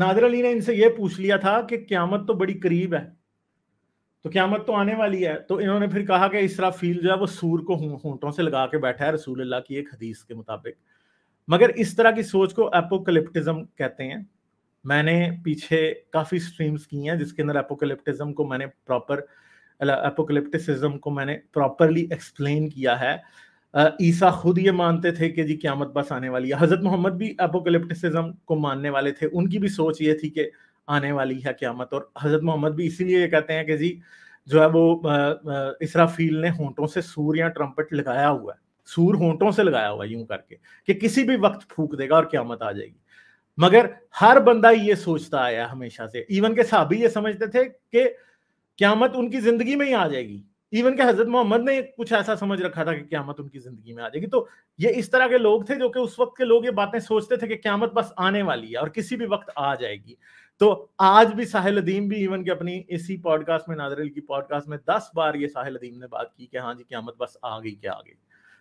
नादिर अली ने इनसे यह पूछ लिया था कि क्यामत तो बड़ी करीब है, तो क्यामत तो आने वाली है, तो इन्होंने फिर कहा कि इसराफील जो है वो सूर को होंठों से लगा के बैठा है रसूलुल्लाह की एक हदीस के मुताबिक। मगर इस तरह की सोच को एपोकलिप्टिज्म कहते हैं। मैंने पीछे काफ़ी स्ट्रीम्स की हैं जिसके अंदर एपोकलिप्टिज्म को मैंने प्रॉपरली एक्सप्लेन किया है। ईसा खुद ये मानते थे कि जी क्यामत बस आने वाली है, हज़रत मोहम्मद भी एपोकलिप्टिसिज्म को मानने वाले थे, उनकी भी सोच ये थी कि आने वाली है क्यामत, और हज़रत मोहम्मद भी इसीलिए ये कहते हैं कि जी जो है वो इसराफील ने होंठों से सूर या ट्रम्पेट लगाया हुआ है, सूर होंठों से लगाया हुआ यूं करके कि किसी भी वक्त फूंक देगा और क्यामत आ जाएगी। मगर हर बंदा ये सोचता आया हमेशा से, इवन के सहाबी ये समझते थे कि क्यामत उनकी जिंदगी में ही आ जाएगी, इवन के हजरत मोहम्मद ने कुछ ऐसा समझ रखा था कि क्यामत उनकी जिंदगी में आ जाएगी। तो ये इस तरह के लोग थे जो कि उस वक्त के लोग ये बातें सोचते थे कि क्यामत बस आने वाली है और किसी भी वक्त आ जाएगी। तो आज भी साहिल अदीम भी इवन के अपनी इसी पॉडकास्ट में, नादिर अली की पॉडकास्ट में 10 बार ये साहिल अदीम ने बात की कि हाँ जी क्यामत बस आ गई क्या आ गई।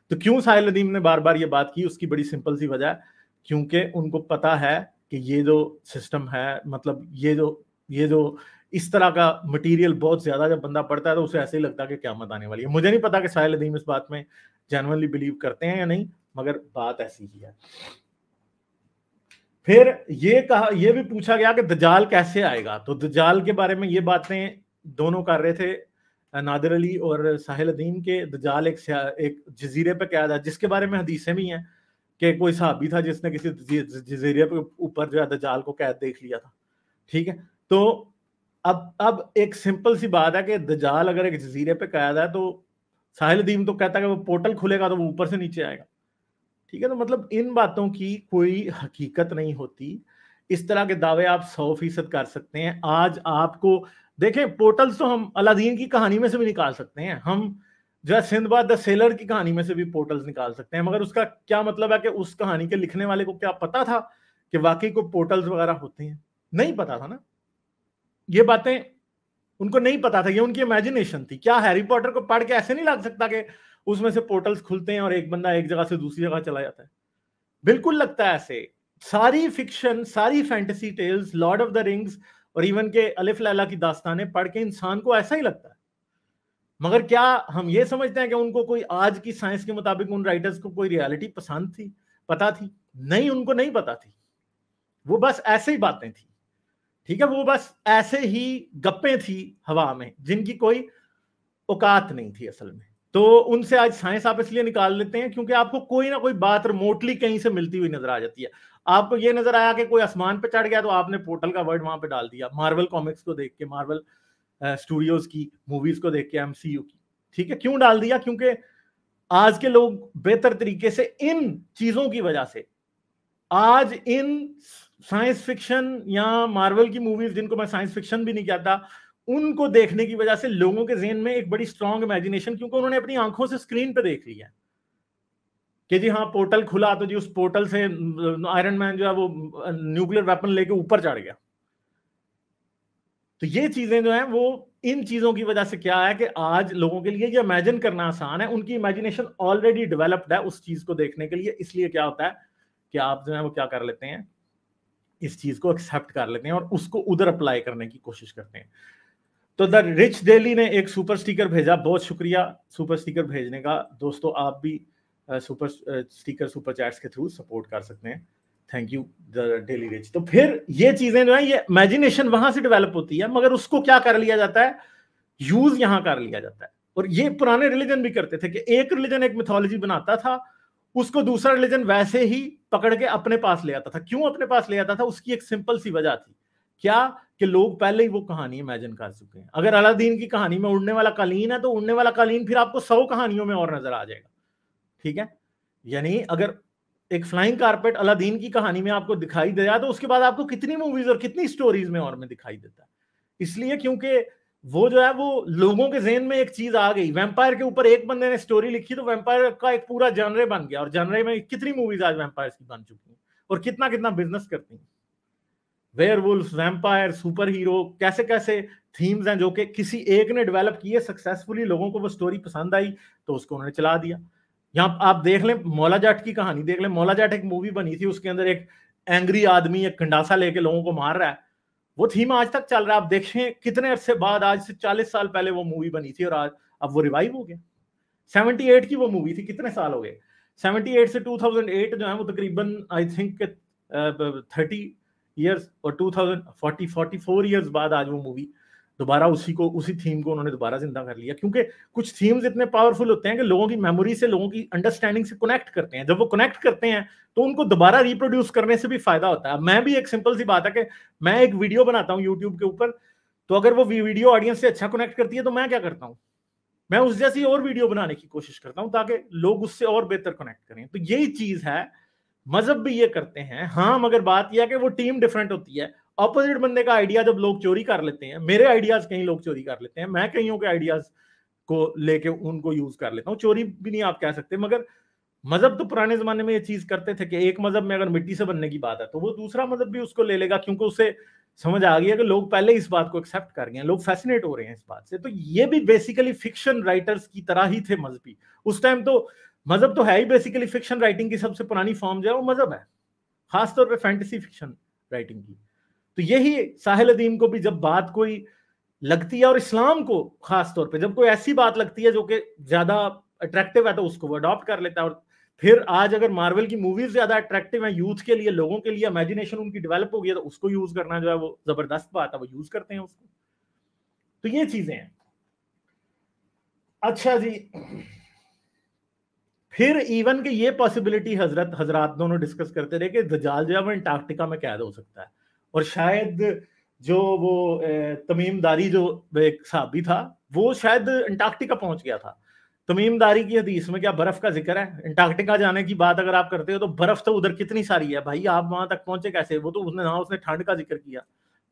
तो क्यों साहिल अदीम ने बार बार ये बात की, उसकी बड़ी सिंपल सी वजह, क्योंकि उनको पता है कि ये जो सिस्टम है, मतलब ये जो इस तरह का मटेरियल बहुत ज़्यादा जब बंदा पढ़ता है तो उसे ऐसे ही लगता है कि क्यामत आने वाली है। मुझे नहीं पता कि साहिल अदीम इस बात में जेन्युइनली बिलीव करते हैं या नहीं, मगर बात ऐसी ही है। फिर ये भी पूछा गया कि दज्जाल कैसे आएगा, तो दज्जाल के बारे में ये बातें दोनों कर रहे थे नादिर अली और साहिल अदीम के। दज्जाल एक जजीरे पे कैद है जिसके बारे में हदीसें भी हैं कि कोई सहाबी था जिसने किसी जजीरे पे ऊपर जो है दज्जाल को कैद देख लिया था, ठीक है। तो अब एक सिंपल सी बात है कि दज्जाल अगर एक जजीरे पे कैद है तो साहिल अदीम तो कहता है कि वो पोर्टल खुलेगा तो वो ऊपर से नीचे आएगा, ठीक है। तो मतलब इन बातों की कोई हकीकत नहीं होती, इस तरह के दावे आप 100% कर सकते हैं। आज आपको देखें पोर्टल्स तो हम अलादीन की कहानी में से भी निकाल सकते हैं, हम जो है सिंदबाद द सेलर की कहानी में से भी पोर्टल्स निकाल सकते हैं, मगर उसका क्या मतलब है कि उस कहानी के लिखने वाले को क्या पता था कि वाकई को पोर्टल्स वगैरह होते हैं? नहीं पता था ना, ये बातें उनको नहीं पता था, ये उनकी इमेजिनेशन थी। क्या हैरी पॉटर को पढ़ के ऐसे नहीं लग सकता कि उसमें से पोर्टल्स खुलते हैं और एक बंदा एक जगह से दूसरी जगह चला जाता है? बिल्कुल लगता है ऐसे। सारी फिक्शन, सारी fantasy tales, lord of the rings और इवन के अलिफ लैला की दास्तानें पढ़ के इंसान को ऐसा ही लगता है। मगर क्या हम ये समझते हैं कि उनको कोई आज की साइंस के मुताबिक उन राइटर्स को कोई रियलिटी पसंद थी, पता थी? नहीं, उनको नहीं पता थी, वो बस ऐसे ही बातें थी, ठीक है, वो बस ऐसे ही गप्पे थी हवा में जिनकी कोई औकात नहीं थी असल में। तो उनसे आज साइंस आप इसलिए निकाल लेते हैं क्योंकि आपको कोई ना कोई बात रिमोटली कहीं से मिलती हुई नजर आ जाती है। आपको ये नजर आया कि कोई आसमान पे चढ़ गया तो आपने पोर्टल का वर्ड वहां पे डाल दिया, मार्वल कॉमिक्स को देख के, मार्वल स्टूडियोज की मूवीज को देख के, एमसीयू की, ठीक है। क्यों डाल दिया? क्योंकि आज के लोग बेहतर तरीके से इन चीजों की वजह से आज इन साइंस फिक्शन या मार्वल की मूवीज, जिनको मैं साइंस फिक्शन भी नहीं कहता, उनको देखने की वजह से लोगों के ज़हन में एक बड़ी स्ट्रांग इमेजिनेशन, क्योंकि उन्होंने अपनी आंखों से स्क्रीन पे देख लिया कि जी हाँ पोर्टल खुला तो जी उस पोर्टल से आयरन मैन जो है वो न्यूक्लियर वेपन लेके ऊपर चढ़ गया। तो ये चीजें जो है वो इन चीजों की वजह से क्या है कि आज लोगों के लिए ये इमेजिन करना आसान है, उनकी इमेजिनेशन ऑलरेडी डेवलप्ड है उस चीज को देखने के लिए। इसलिए क्या होता है कि आप जो है वो क्या कर लेते हैं, इस चीज को एक्सेप्ट कर लेते हैं और उसको उधर अप्लाई करने की कोशिश करते हैं। तो द रिच डेली ने एक सुपर स्टिकर भेजा, बहुत शुक्रिया सुपर स्टिकर भेजने का। दोस्तों आप भी सुपर चैट्स के थ्रू सपोर्ट कर सकते हैं, thank you the daily rich. तो फिर ये चीजें जो है ये इमेजिनेशन वहां से डेवलप होती है, मगर उसको क्या कर लिया जाता है, यूज यहाँ कर लिया जाता है। और ये पुराने रिलीजन भी करते थे कि एक रिलीजन एक मिथोलॉजी बनाता था, उसको दूसरा रिलीजन वैसे ही पकड़ के अपने पास ले आता था। क्यों अपने पास ले आता था? उसकी एक सिंपल सी वजह थी, क्या कि लोग पहले ही वो कहानी इमेजिन कर चुके हैं। अगर अलादीन की कहानी में उड़ने वाला कालीन है तो उड़ने वाला कालीन फिर आपको 100 कहानियों में और नजर आ जाएगा, ठीक है। यानी अगर एक फ्लाइंग कारपेट अलादीन की कहानी में आपको दिखाई दे जाए तो उसके बाद आपको कितनी मूवीज और कितनी स्टोरीज में और में दिखाई देता है। इसलिए क्योंकि वो जो है वो लोगों के जेहन में एक चीज आ गई, वैम्पायर के ऊपर एक बंदे ने स्टोरी लिखी तो वैम्पायर का एक पूरा जॉनर बन गया, और जॉनर में कितनी मूवीज आज वैम्पायर्स की बन चुकी हैं और कितना कितना बिजनेस करती हैं। वेयरवुल्फ, वैम्पायर, सुपर हीरो, कैसे कैसे थीम्स हैं जो कि किसी एक ने डेवलप किए सक्सेसफुली, लोगों को वो स्टोरी पसंद आई तो उसको उन्होंने चला दिया। यहाँ आप देख लें, मौला जाट की कहानी देख लें। मौला जाट एक मूवी बनी थी, उसके अंदर एक एंग्री आदमी एक कंडासा लेके लोगों को मार रहा है, वो थीम आज तक चल रहा है। आप देखें कितने अरसे बाद, आज से 40 साल पहले वो मूवी बनी थी और आज अब वो रिवाइव हो गया। 78 की वो मूवी थी, कितने साल हो गए। 78 से 2008 जो है वो तकरीबन आई थिंक 30 ईयर्स और 44 ईयर्स बाद आज वो मूवी दोबारा उसी थीम को उन्होंने दोबारा जिंदा कर लिया, क्योंकि कुछ थीम्स इतने पावरफुल होते हैं कि लोगों की मेमोरी से, लोगों की अंडरस्टैंडिंग से कनेक्ट करते हैं। जब वो कनेक्ट करते हैं तो उनको दोबारा रिप्रोड्यूस करने से भी फायदा होता है। मैं भी, एक सिंपल सी बात है कि मैं एक वीडियो बनाता हूँ यूट्यूब के ऊपर, तो अगर वो वीडियो ऑडियंस से अच्छा कनेक्ट करती है तो मैं क्या करता हूँ, मैं उस जैसी और वीडियो बनाने की कोशिश करता हूँ ताकि लोग उससे और बेहतर कनेक्ट करें। तो यही चीज है, मजहब भी ये करते हैं। हाँ, मगर बात यह है कि वो टीम डिफरेंट होती है। ऑपोजिट बंदे का आइडिया जब लोग चोरी कर लेते हैं, मेरे आइडियाज कहीं लोग चोरी कर लेते हैं, मैं कईयों के आइडियाज को लेके उनको यूज कर लेता हूँ, चोरी भी नहीं आप कह सकते, मगर मजहब तो पुराने जमाने में ये चीज करते थे कि एक मजहब में अगर मिट्टी से बनने की बात है तो वो दूसरा मजहब भी उसको ले लेगा, क्योंकि उसे समझ आ गया कि लोग पहले इस बात को एक्सेप्ट कर गए हैं, लोग फैसिनेट हो रहे हैं इस बात से। तो ये भी बेसिकली फिक्शन राइटर्स की तरह ही थे मजहबी। उस टाइम तो मजहब तो है ही, बेसिकली फिक्शन राइटिंग की सबसे पुरानी फॉर्म जो है वो मजहब है, खासतौर पे फैंटेसी फिक्शन राइटिंग की। तो यही साहिल अदीम को भी जब बात कोई लगती है, और इस्लाम को खासतौर पे जब कोई ऐसी बात लगती है जो कि ज्यादा अट्रैक्टिव है तो उसको वो अडॉप्ट कर लेता है। और फिर आज अगर मार्वल की मूवीज ज्यादा अट्रैक्टिव है यूथ के लिए, लोगों के लिए इमेजिनेशन उनकी डेवलप हो गई है तो उसको यूज करना जो है वो जबरदस्त बात है, वो यूज करते हैं उसको। तो ये चीजें हैं। अच्छा जी, फिर इवन के ये पॉसिबिलिटी हजरात दोनों डिस्कस करते रहे कि दज्जाल जो है वो अंटार्कटिका में कैद हो सकता है, और शायद जो वो तमीम दारी जो एक साहबी था वो शायद अंटार्कटिका पहुंच गया था। तमीम दारी की हदीस में क्या बर्फ का जिक्र है? अंटार्कटिका जाने की बात अगर आप करते हो तो बर्फ तो उधर कितनी सारी है भाई, आप वहां तक पहुंचे कैसे? वो तो उसने ठंड का जिक्र किया।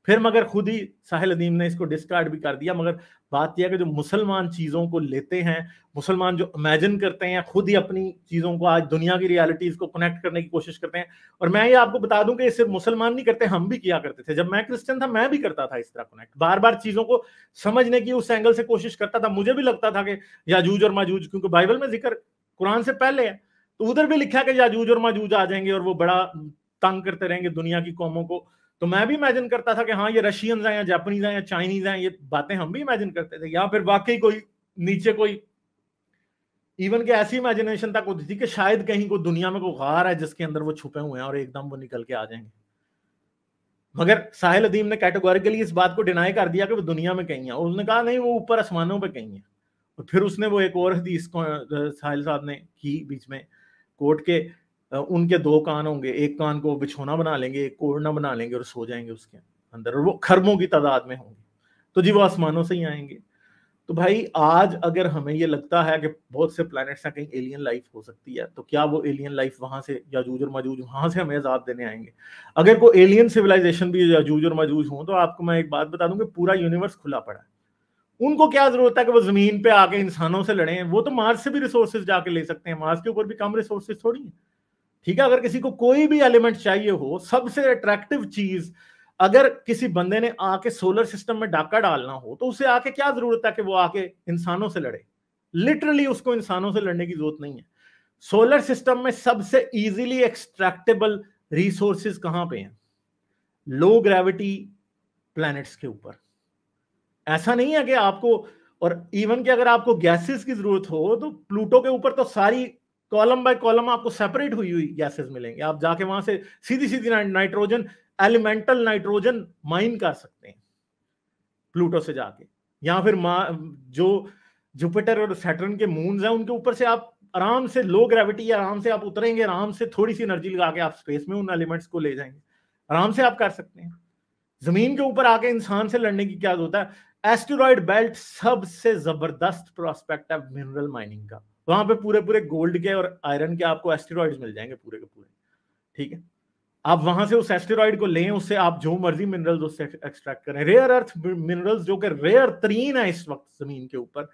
फिर मगर खुद ही साहिल अदीम ने इसको डिस्कार्ड भी कर दिया। मगर बात यह है कि जो मुसलमान चीज़ों को लेते हैं, मुसलमान जो इमेजिन करते हैं, खुद ही अपनी चीज़ों को आज दुनिया की रियलिटीज़ को कनेक्ट करने की कोशिश करते हैं। और मैं ये आपको बता दूं कि ये सिर्फ मुसलमान नहीं करते, हम भी किया करते थे। जब मैं क्रिश्चियन था मैं भी करता था इस तरह कनेक्ट, बार बार चीज़ों को समझने की उस एंगल से कोशिश करता था। मुझे भी लगता था कि याजूज और माजूज, क्योंकि बाइबल में जिक्र कुरान से पहले है, तो उधर भी लिखा कि याजूज और माजूज आ जाएंगे और वो बड़ा तंग करते रहेंगे दुनिया की कौमों को। तो मैं भी इमेजिन करता था कि हाँ ये रशियंस हैं या जापानीज हैं या चाइनीज हैं, ये बातें हम भी इमेजिन करते थे। या फिर वाकई कोई नीचे कोई इवन के ऐसी इमेजिनेशन तक होती थी कि शायद कहीं को दुनिया में कोई गार है जिसके अंदर वो छुपे हुए हैं और एकदम वो निकल के आ जाएंगे। मगर साहिल अदीम ने कैटेगोरिकली इस बात को डिनाई कर दिया कि वो दुनिया में कहीं है, और उसने कहा नहीं वो ऊपर आसमानों पर कहीं है। और फिर उसने वो एक और हदीस को साहिल साहब ने की बीच में कोट के, उनके दो कान होंगे, एक कान को बिछोना बना लेंगे, एक कोड़ना बना लेंगे और सो जाएंगे उसके अंदर, और वो खरबों की तादाद में होंगे, तो जी वो आसमानों से ही आएंगे। तो भाई आज अगर हमें ये लगता है कि बहुत से प्लैनेट्स हैं, कहीं एलियन लाइफ हो सकती है, तो क्या वो एलियन लाइफ वहां से, याजूज और माजूज वहां से हमें अजाब देने आएंगे? अगर कोई एलियन सिविलाइजेशन भी याजूज और माजूज हो, तो आपको मैं एक बात बता दूं कि पूरा यूनिवर्स खुला पड़ा है, उनको क्या जरूरत है कि वो जमीन पे आके इंसानों से लड़े? वो तो मार्स से भी रिसोर्सेज जाके ले सकते हैं, मार्स के ऊपर भी कम रिसोर्सेज थोड़ी है, ठीक है। अगर किसी को कोई भी एलिमेंट चाहिए हो, सबसे अट्रैक्टिव चीज अगर किसी बंदे ने आके सोलर सिस्टम में डाका डालना हो, तो उसे आके क्या जरूरत है कि वो आके इंसानों से लड़े? लिटरली उसको इंसानों से लड़ने की जरूरत नहीं है। सोलर सिस्टम में सबसे इजीली एक्सट्रैक्टेबल रिसोर्सेज कहां पे हैं? लो ग्रेविटी प्लैनेट्स के ऊपर। ऐसा नहीं है कि आपको, और इवन कि अगर आपको गैसेस की जरूरत हो तो प्लूटो के ऊपर तो सारी कॉलम बाय कॉलम आपको सेपरेट हुई हुई गैसेस मिलेंगे, आप जाके वहां से सीधी सीधी नाइट्रोजन, एलिमेंटल नाइट्रोजन माइन कर सकते हैं प्लूटो से जाके। या फिर जो जुपिटर और सैटर्न के मून्स हैं उनके ऊपर से आप आराम से लो ग्रेविटी, आराम से आप उतरेंगे, आराम से थोड़ी सी एनर्जी लगा के आप स्पेस में उन एलिमेंट्स को ले जाएंगे, आराम से आप कर सकते हैं। जमीन के ऊपर आके इंसान से लड़ने की क्या होता है? एस्टेरॉयड बेल्ट सबसे जबरदस्त प्रोस्पेक्ट है मिनरल माइनिंग का, वहां पे पूरे पूरे गोल्ड के और आयरन के आपको एस्टेरॉइड्स मिल जाएंगे पूरे के पूरे, ठीक है। आप वहां से उस एस्टेरॉइड को लें, उससे आप जो मर्जी मिनरल्स उससे एक्सट्रैक्ट करें। रेयर अर्थ मिनरल्स जो कि रेयर तरीन है इस वक्त जमीन के ऊपर,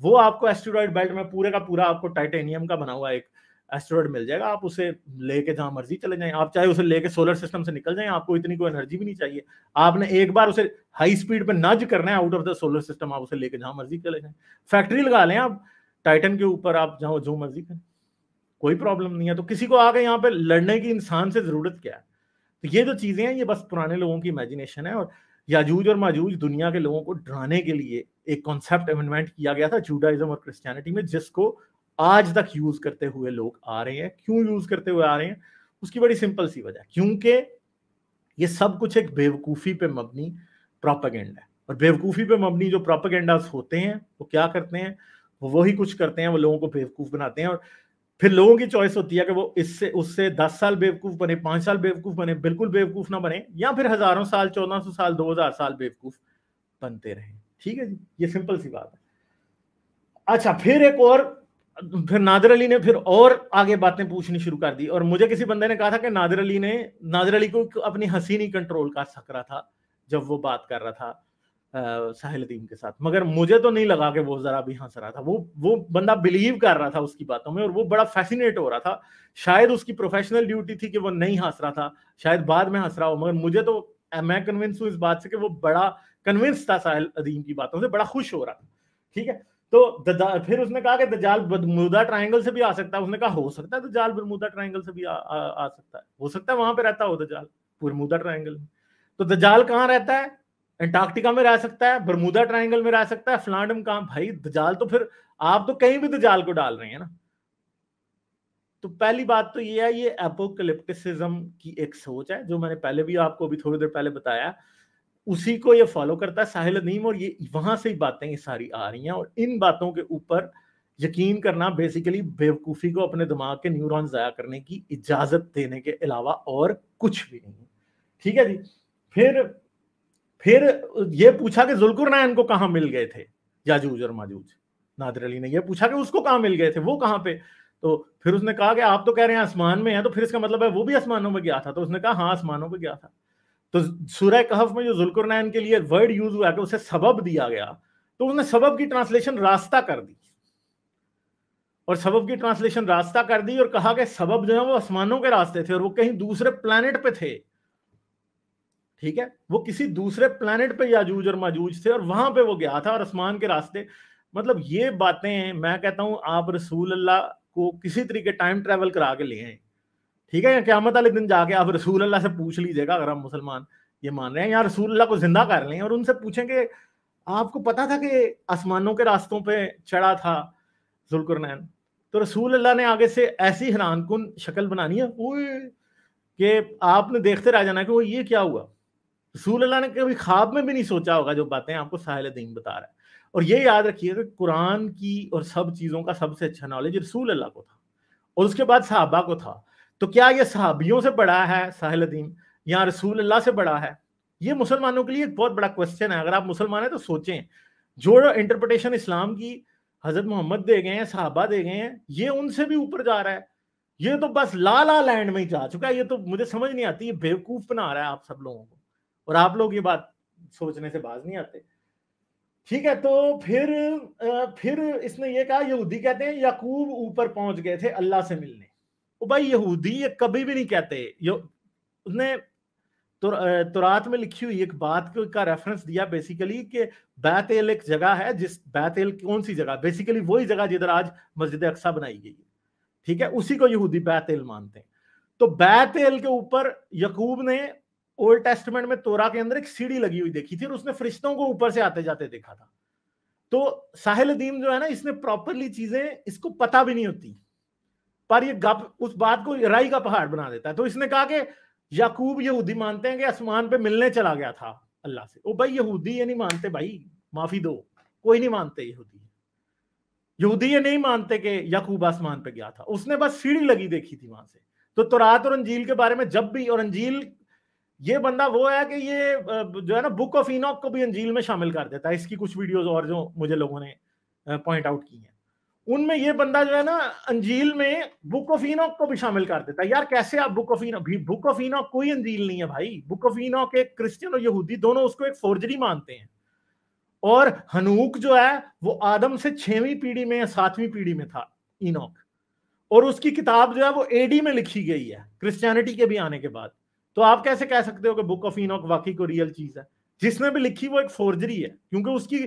वो आपको एस्टेरॉइड बेल्ट में पूरे का पूरा आपको टाइटेनियम का बना हुआ एक एस्टेरॉइड मिल जाएगा, आप उसे लेके जहां मर्जी चले जाएं, आप चाहे उसे लेके सोलर सिस्टम से निकल जाएं, आपको इतनी कोई एनर्जी भी नहीं चाहिए। आपने एक बार उसे हाई स्पीड पर नज करना है out of the solar system, आप उसे लेके जहां मर्जी चले जाएं। फैक्ट्री लगा लें आप टाइटन के ऊपर, आप जाओ जो मर्जी करें, कोई प्रॉब्लम नहीं है। तो किसी को आके यहाँ पे लड़ने की इंसान से जरूरत क्या है? तो ये जो चीज़ें हैं ये बस पुराने लोगों की इमेजिनेशन है। और याजूज और माजूज दुनिया के लोगों को डराने के लिए एक कॉन्सेप्ट इन्वेंट किया गया था जूडाइज्म और क्रिश्चियनिटी में, जिसको आज तक यूज़ करते हुए लोग आ रहे हैं। क्यों यूज़ करते हुए आ रहे हैं? उसकी बड़ी सिंपल सी वजह, क्योंकि ये सब कुछ एक बेवकूफ़ी पे मबनी प्रोपेगेंडा है। और बेवकूफ़ी पे मबनी जो प्रोपेगेंडास होते हैं वो क्या करते हैं, वो वही कुछ करते हैं, वो लोगों को बेवकूफ़ बनाते हैं। और फिर लोगों की चॉइस होती है कि वो इससे उससे 10 साल बेवकूफ़ बने, 5 साल बेवकूफ़ बने, बिल्कुल बेवकूफ़ ना बने, या फिर हज़ारों साल, 1400 साल, 2000 साल बेवकूफ़ बनते रहें। ठीक है जी, ये सिंपल सी बात है। अच्छा, फिर एक और, फिर नादिर अली ने फिर और आगे बातें पूछनी शुरू कर दी। और मुझे किसी बंदे ने कहा था कि नादिर अली को अपनी हंसी नहीं कंट्रोल कर सक रहा था जब वो बात कर रहा था साहिल अदीम के साथ, मगर मुझे तो नहीं लगा कि वो जरा भी हंस रहा था। वो बंदा बिलीव कर रहा था उसकी बातों में और वो बड़ा फैसिनेट हो रहा था। शायद उसकी प्रोफेशनल ड्यूटी थी कि वो नहीं हंस रहा था, शायद बाद में हंस रहा हो, मगर मुझे तो, मैं कन्विंस हूँ इस बात से कि वो बड़ा कन्विंस था साहिल अदीम की बातों से, बड़ा खुश हो रहा था। ठीक है, तो फिर उसने कहा कि दज्जाल बरमूडा ट्रायंगल से भी आ सकता है। उसने कहा हो सकता है दज्जाल बरमूडा ट्रायंगल से भी आ सकता है, हो सकता है वहां पे रहता हो दज्जाल बरमूडा ट्रायंगल में। तो दज्जाल कहाँ रहता है? अंटार्कटिका में रह सकता है, बरमूडा ट्रायंगल में रह सकता है, फ्लांडम कहाँ? भाई दज्जाल तो, फिर आप तो कहीं भी दज्जाल को डाल रहे हैं ना। तो पहली बात तो ये है, ये एपोकलिप्टिसिज्म की एक सोच है जो मैंने पहले भी आपको अभी थोड़ी देर पहले बताया, उसी को ये फॉलो करता है साहिल अदीम। और ये वहां से ही बातें ये सारी आ रही हैं। और इन बातों के ऊपर यकीन करना बेसिकली बेवकूफ़ी को अपने दिमाग के न्यूरॉन ज़ाया करने की इजाज़त देने के अलावा और कुछ भी नहीं है। ठीक है जी, फिर ये पूछा कि जुल्कुरनैन को कहाँ मिल गए थे याजूज और माजूज? नादिर अली ने यह पूछा कि उसको कहाँ मिल गए थे, वो कहाँ पे? तो फिर उसने कहा कि आप तो कह रहे हैं आसमान में है, तो फिर इसका मतलब है वो भी आसमानों में गया था। तो उसने कहा हाँ आसमानों में गया था। तो सूरह कहफ में जो जुल्कुरनैन के लिए वर्ड यूज हुआ कि उसे सबब दिया गया, तो उसने सबब की ट्रांसलेशन रास्ता कर दी, और सबब की ट्रांसलेशन रास्ता कर दी और कहा कि सबब जो है वो आसमानों के रास्ते थे और वो कहीं दूसरे प्लेनेट पे थे। ठीक है, वो किसी दूसरे प्लेनेट पे याजूज और माजूज थे और वहां पे वो गया था और आसमान के रास्ते। मतलब ये बातें, मैं कहता हूं आप रसूल अल्लाह को किसी तरीके टाइम ट्रेवल करा के ले आए। ठीक है, या क़यामत वाले दिन जाके आप रसूल अल्लाह से पूछ लीजिएगा, अगर आप मुसलमान ये मान रहे हैं, या रसूल अल्लाह को जिंदा कर लें और उनसे पूछें कि आपको पता था कि आसमानों के रास्तों पे चढ़ा था जुल्कुरनैन? तो रसूल अल्लाह ने आगे से ऐसी हैरानकुन शक्ल बनानी है कि आपने देखते रह जाना कि वो ये क्या हुआ। रसूल अल्लाह ने कभी ख्वाब में भी नहीं सोचा होगा जो बातें आपको साहिल अदीम बता रहा है। और ये याद रखिएगा, कुरान की और सब चीज़ों का सबसे अच्छा नॉलेज रसूल अल्लाह को था और उसके बाद सहाबा को था। तो क्या ये सहाबियों से बड़ा है साहिल अदीम या रसूल अल्लाह से बड़ा है? ये मुसलमानों के लिए एक बहुत बड़ा क्वेश्चन है। अगर आप मुसलमान हैं तो सोचें, जो इंटरप्रिटेशन इस्लाम की हज़रत मोहम्मद दे गए हैं, सहाबा दे गए हैं, ये उनसे भी ऊपर जा रहा है। ये तो बस ला ला लैंड में ही जा चुका है। ये तो मुझे समझ नहीं आती, ये बेवकूफ़ बना रहा है आप सब लोगों को और आप लोग ये बात सोचने से बाज नहीं आते। ठीक है, तो फिर इसने ये कहा, यहूदी कहते हैं याकूब ऊपर पहुंच गए थे अल्लाह से मिलने। ओ भाई, यहूदी ये कभी भी नहीं कहते। उसने तौरात में लिखी हुई एक बात का रेफरेंस दिया बेसिकली कि बैतेल एक जगह है, जिस बैतेल कौन सी जगह, बेसिकली वही जगह जिधर आज मस्जिद अक्सा बनाई गई है। ठीक है, उसी को यहूदी बैतेल मानते हैं। तो बैतेल के ऊपर याकूब ने ओल्ड टेस्टमेंट में तोरा के अंदर एक सीढ़ी लगी हुई देखी थी और उसने फरिश्तों को ऊपर से आते जाते देखा था। तो साहिल अदीम जो है ना, इसने प्रॉपरली चीजें, इसको पता भी नहीं होती, पर ये गप उस बात को राई का पहाड़ बना देता है। तो इसने कहा कि याकूब यहूदी मानते हैं कि आसमान पे मिलने चला गया था अल्लाह से। ओ भाई, यहूदी ये नहीं मानते भाई, माफी दो, कोई नहीं मानते। यहूदी ये नहीं मानते कि याकूब आसमान पे गया था, उसने बस सीढ़ी लगी देखी थी वहां से। तो तौरात और अंजील के बारे में जब भी, और अंजील ये बंदा वो है कि ये जो है ना बुक ऑफ इनोक को भी अंजील में शामिल कर देता है। इसकी कुछ वीडियोस और जो मुझे लोगों ने पॉइंट आउट की हैं, उनमें ये बंदा जो है ना अंजील में बुक ऑफ इनोक को भी शामिल कर देता है। यार कैसे आप बुक ऑफ इनोक कोई अंजील नहीं है भाई। बुक ऑफ इनोक एक क्रिश्चियन और यहूदी दोनों उसको एक फोर्जरी मानते हैं। और हनूक जो है वो आदम से 6वीं पीढ़ी में या 7वीं पीढ़ी में था इनोक, और उसकी किताब जो है वो AD में लिखी गई है क्रिश्चियनिटी के भी आने के बाद। तो आप कैसे कह सकते हो कि बुक ऑफ इनोक वाकई को रियल चीज है? जिसने भी लिखी वो एक फोर्जरी है, क्योंकि उसकी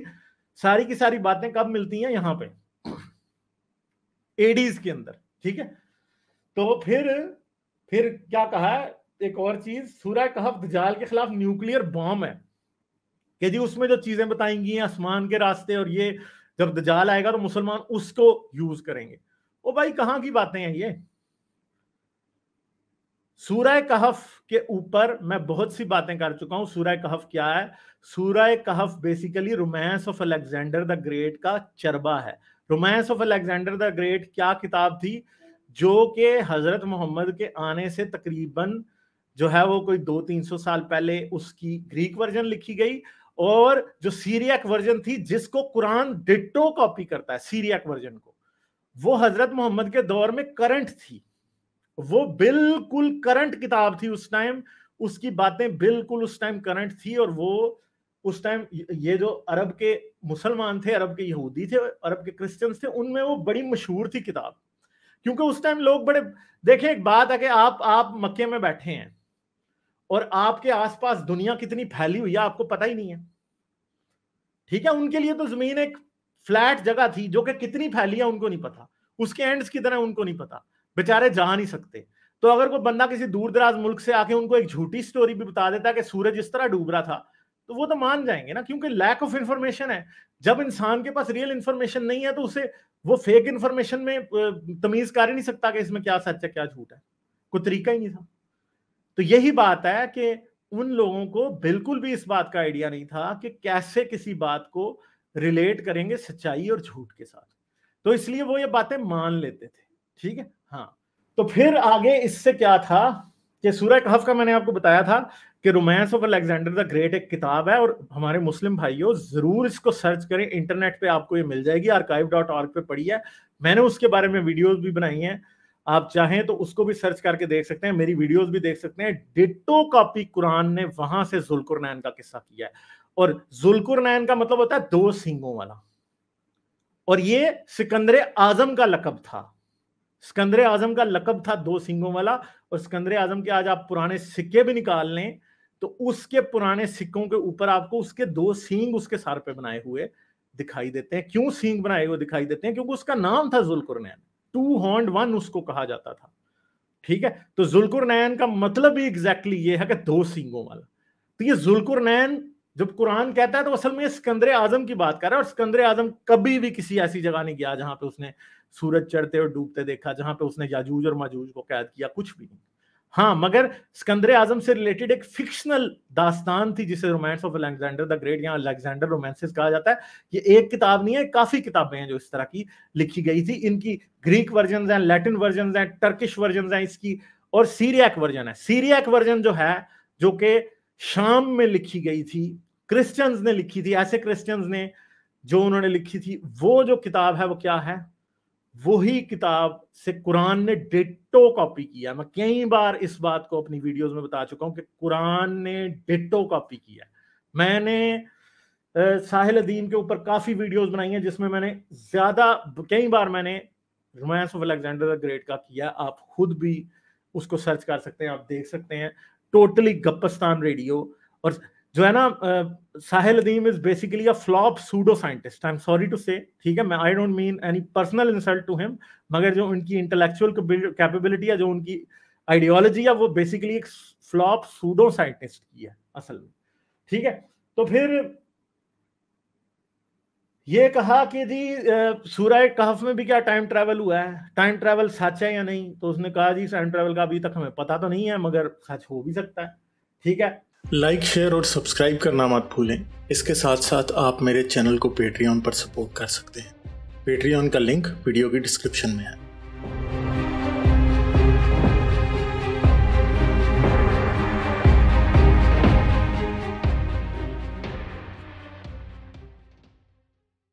सारी की सारी बातें कब मिलती हैं यहाँ पे ADs के अंदर। ठीक है, तो फिर क्या कहा है? एक और चीज, सूरह कहफ दज्जाल के खिलाफ न्यूक्लियर बॉम्ब है कि जी उसमें जो चीजें बताई गई हैं आसमान के रास्ते, और ये जब दज्जाल आएगा तो मुसलमान उसको यूज करेंगे। ओ भाई कहाँ की बातें हैं ये। सूरह कहफ के ऊपर मैं बहुत सी बातें कर चुका हूं। सूरह कहफ क्या है? सूरह कहफ basically romance of Alexander the great का चरबा है। Romance of Alexander the great क्या किताब थी जो कि हजरत मोहम्मद के आने से तकरीबन जो है वो कोई 200-300 साल पहले उसकी ग्रीक वर्जन लिखी गई, और जो सीरियक वर्जन थी जिसको कुरान डिट्टो कॉपी करता है, सीरियक वर्जन को, वो हजरत मोहम्मद के दौर में करंट थी। वो बिल्कुल करंट किताब थी उस टाइम, उसकी बातें बिल्कुल उस टाइम करंट थी। और वो उस टाइम ये जो अरब के मुसलमान थे, अरब के यहूदी थे, अरब के क्रिश्चियंस थे, उनमें वो बड़ी मशहूर थी किताब, क्योंकि उस टाइम लोग बड़े, देखिए एक बात है कि आप मक्के में बैठे हैं और आपके आसपास दुनिया कितनी फैली हुई है आपको पता ही नहीं है, ठीक है। उनके लिए तो जमीन एक फ्लैट जगह थी जो कि कितनी फैली है उनको नहीं पता, उसके एंड्स किधर हैं उनको नहीं पता, बेचारे जा नहीं सकते। तो अगर कोई बंदा किसी दूर दराज मुल्क से आके उनको एक झूठी स्टोरी भी बता देता है कि सूरज इस तरह डूब रहा था, तो वो तो मान जाएंगे ना, क्योंकि लैक ऑफ इंफॉर्मेशन है। जब इंसान के पास रियल इंफॉर्मेशन नहीं है तो उसे वो फेक इंफॉर्मेशन में तमीज कर ही नहीं सकता कि इसमें क्या सच है क्या झूठ है, कोई तरीका ही नहीं था। तो यही बात है कि उन लोगों को बिल्कुल भी इस बात का आइडिया नहीं था कि कैसे किसी बात को रिलेट करेंगे सच्चाई और झूठ के साथ, तो इसलिए वो ये बातें मान लेते थे, ठीक है। हाँ, तो फिर आगे इससे क्या था कि सूरह कहफ का मैंने आपको बताया था कि romance of Alexander the great एक किताब है, और हमारे मुस्लिम भाइयों जरूर इसको सर्च करें, इंटरनेट पे आपको ये मिल जाएगी, archive.org पे पड़ी है, मैंने उसके बारे में वीडियोस भी बनाई हैं, आप चाहें तो उसको भी सर्च करके देख सकते हैं, मेरी वीडियोस भी देख सकते हैं। डिट्टो कॉपी कुरान ने वहां से जुल्कुरनैन का किस्सा किया है, और जुल्कुरनैन का मतलब होता है 2 सींगों वाला, और ये सिकंदर-ए-आजम का लकब था, सिकंदर-ए-आजम का लकब था 2 सींगों वाला। और सिकंदर-ए-आजम के आज आप पुराने सिक्के भी निकाल लें तो उसके पुराने सिक्कों के ऊपर आपको उसके 2 सींग उसके सर पे बनाए हुए दिखाई देते हैं। क्यों सींग बनाए हुए दिखाई देते हैं? क्योंकि उसका नाम था जुल्कुरनैन, 2 horned 1 उसको कहा जाता था, ठीक है। तो जुल्कुरनैन का मतलब ही एग्जैक्टली ये है कि 2 सींगों वाला। तो ये जुल्कुरनैन जब कुरान कहता है तो असल में सिकंदर-ए-आजम की बात कर रहा है, और सिकंदर-ए-आजम कभी भी किसी ऐसी जगह नहीं गया जहां पे उसने सूरज चढ़ते और डूबते देखा, जहां पे उसने याजूज और माजूज को कैद किया, कुछ भी नहीं। हाँ, मगर सिकंदर-ए-आजम से रिलेटेड एक फिक्शनल दास्तान थी जिसे romance of Alexander the great या अलेक्जेंडर रोमांसेस कहा जाता है। ये एक किताब नहीं है, काफी किताबें हैं जो इस तरह की लिखी गई थी। इनकी ग्रीक वर्जन हैं, लैटिन वर्जन हैं, टर्किश वर्जन हैं इसकी, और सीरियक वर्जन है। सीरियक वर्जन जो है, जो कि शाम में लिखी गई थी, क्रिश्चियंस ने लिखी थी, ऐसे क्रिश्चियंस ने जो उन्होंने लिखी थी, वो जो किताब है वो क्या है, वही किताब से कुरान ने डिट्टो कॉपी किया। मैं कई बार इस बात को अपनी वीडियोस में बता चुका हूँ कि कुरान ने डिट्टो कॉपी किया। मैंने साहिल अदीम के ऊपर काफ़ी वीडियोस बनाई हैं जिसमें कई बार मैंने romance of Alexander the great का किया, आप खुद भी उसको सर्च कर सकते हैं, आप देख सकते हैं। टोटली गपस्तान रेडियो, और जो है ना, Sahil Adeem is basically a flop pseudo scientist, I am sorry to say, ठीक है। मैं I don't mean any personal insult to him, मगर जो उनकी इंटेलेक्चुअल कैपेबिलिटी है, जो उनकी आइडियोलॉजी है, वो बेसिकली एक फ्लॉप सूडो साइंटिस्ट की है असल में, ठीक है। तो फिर ये कहा कि जी सूरह कहफ में भी क्या टाइम ट्रैवल हुआ है, टाइम ट्रैवल सच है या नहीं? तो उसने कहा जी टाइम ट्रैवल का अभी तक हमें पता तो नहीं है, मगर सच हो भी सकता है, ठीक है। लाइक, शेयर और सब्सक्राइब करना मत भूलें। इसके साथ साथ आप मेरे चैनल को पेट्रियन पर सपोर्ट कर सकते हैं। पेट्रियन का लिंक वीडियो की डिस्क्रिप्शन में है।